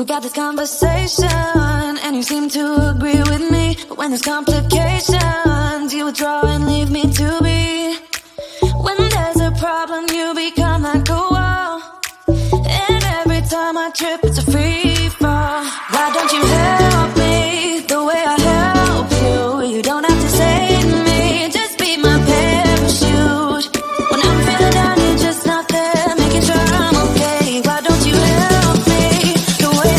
We got this conversation, and you seem to agree with me. But when there's complications, you withdraw and leave me to be. When there's a problem, you become like a wall, and every time I trip, it's a free fall. Why don't you help me the way I help you? You don't have to save me, just be my parachute. When I'm feeling down, you're just not there, making sure I'm okay. Why don't you help me the way I help you?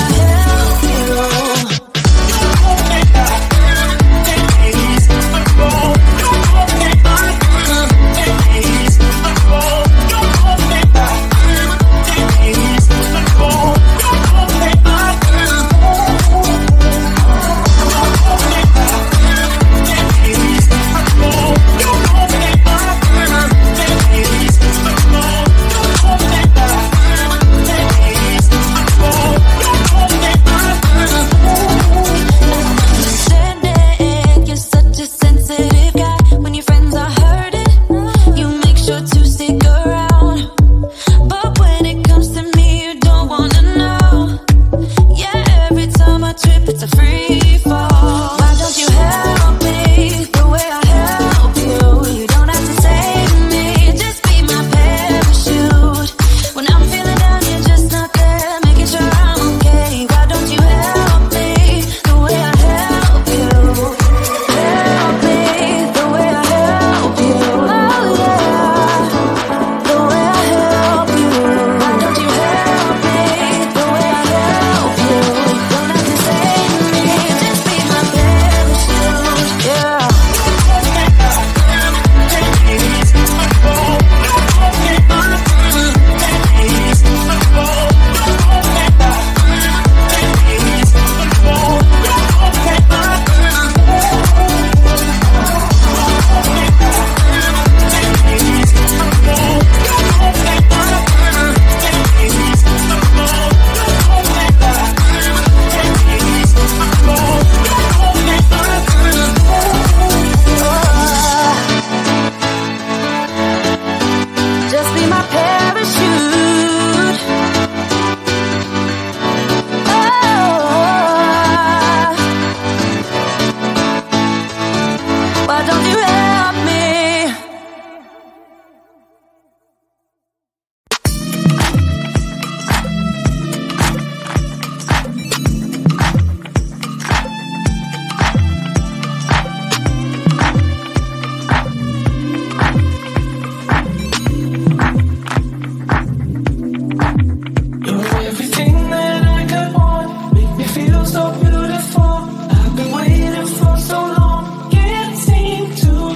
So beautiful, I've been waiting for so long. Can't seem to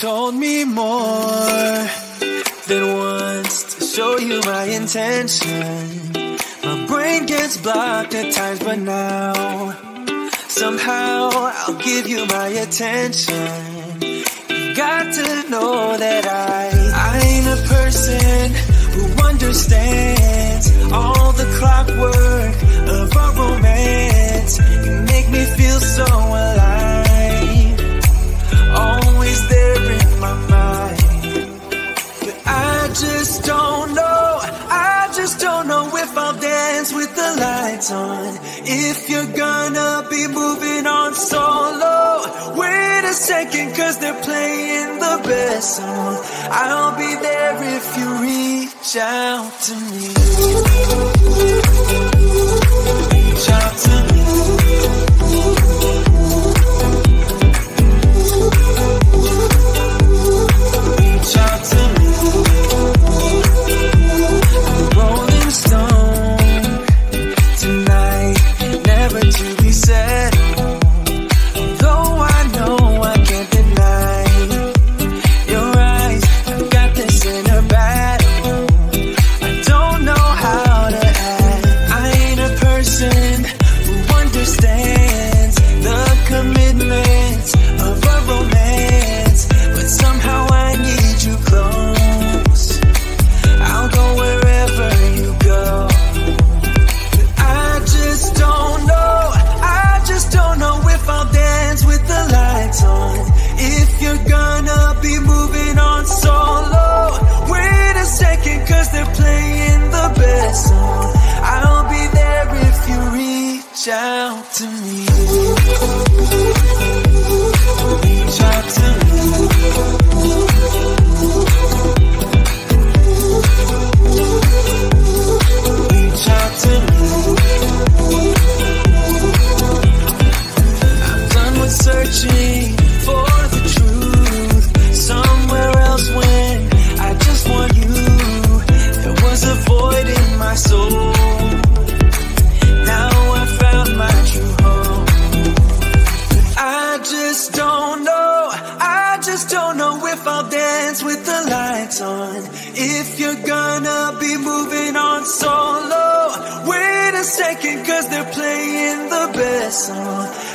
told me more than once to show you my intention. My brain gets blocked at times, but now somehow I'll give you my attention. You got to know that I ain't a person who understands all the clockwork of our romance. You make me feel so alive, always there in my mind. But I just don't know, I just don't know if I'll dance with the lights on, if you're gonna be moving on solo. Wait a second, cause they're playing the best song. I'll be there if you reach out to me. Reach out to me. Reach out to me. I'm a rolling stone tonight, never to be said.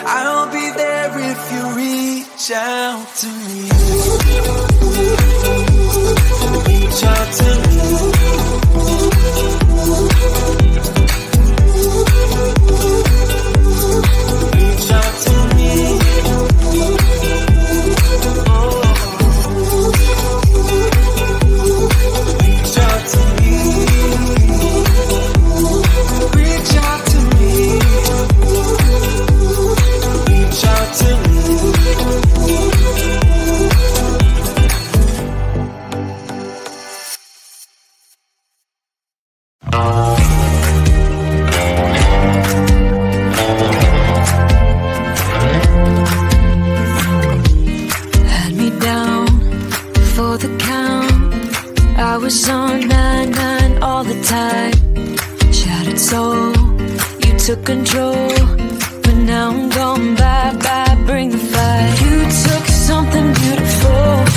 I'll be there if you reach out to me. Reach out to me. Reach out to me. Oh. Reach out to me. I've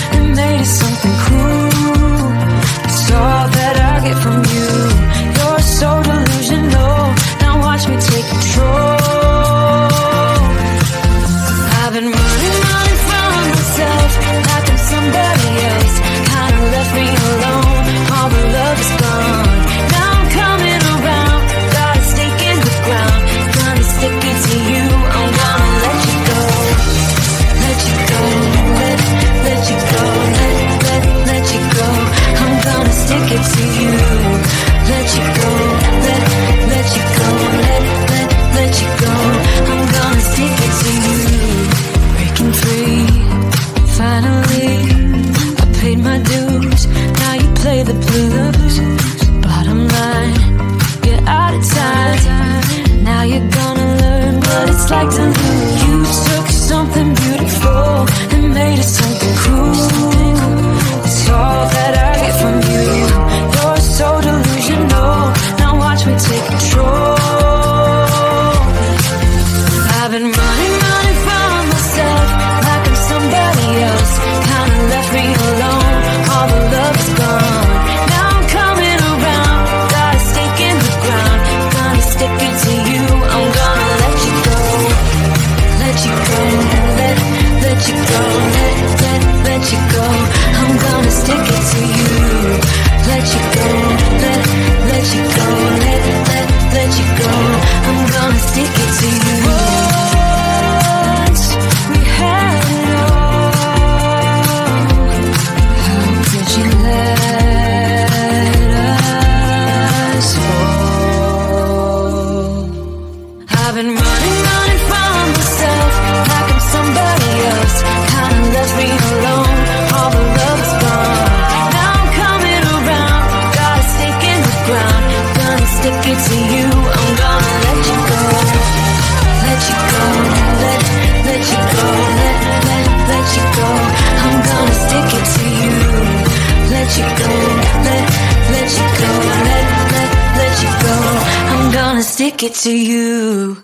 been running, running from myself, like I'm somebody else, kinda left to you, I'm gonna let you go, let you go, let you go, let you go. I'm gonna stick it to you, let you go, let you go, let you go. I'm gonna stick it to you.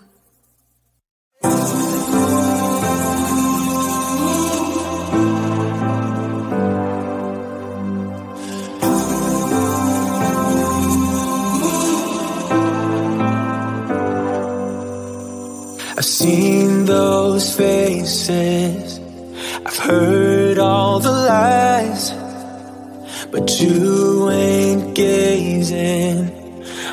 I've seen those faces, I've heard all the lies, but you ain't gazing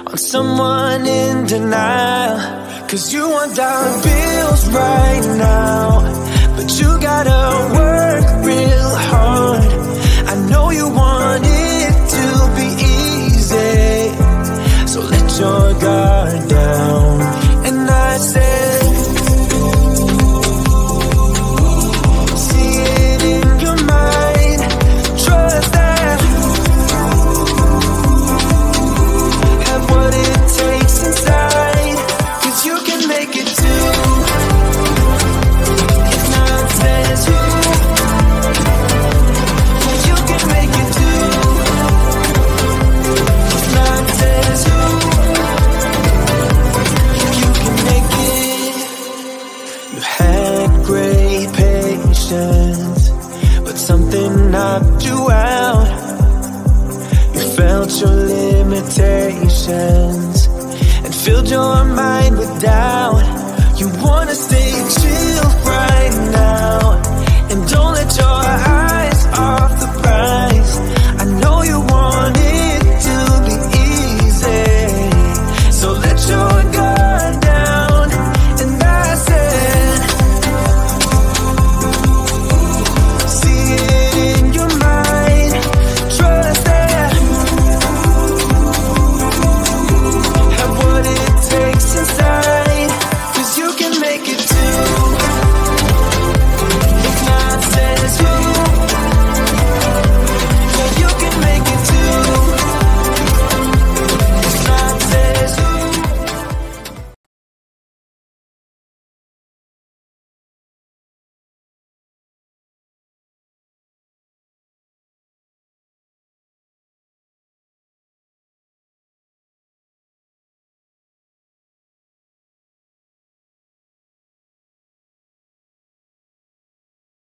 on someone in denial. 'Cause you want dollar bills right now, but you gotta work real hard. I know you want it to be easy, so let your guard down. And I say, and filled your mind with doubt. You wanna stay chill.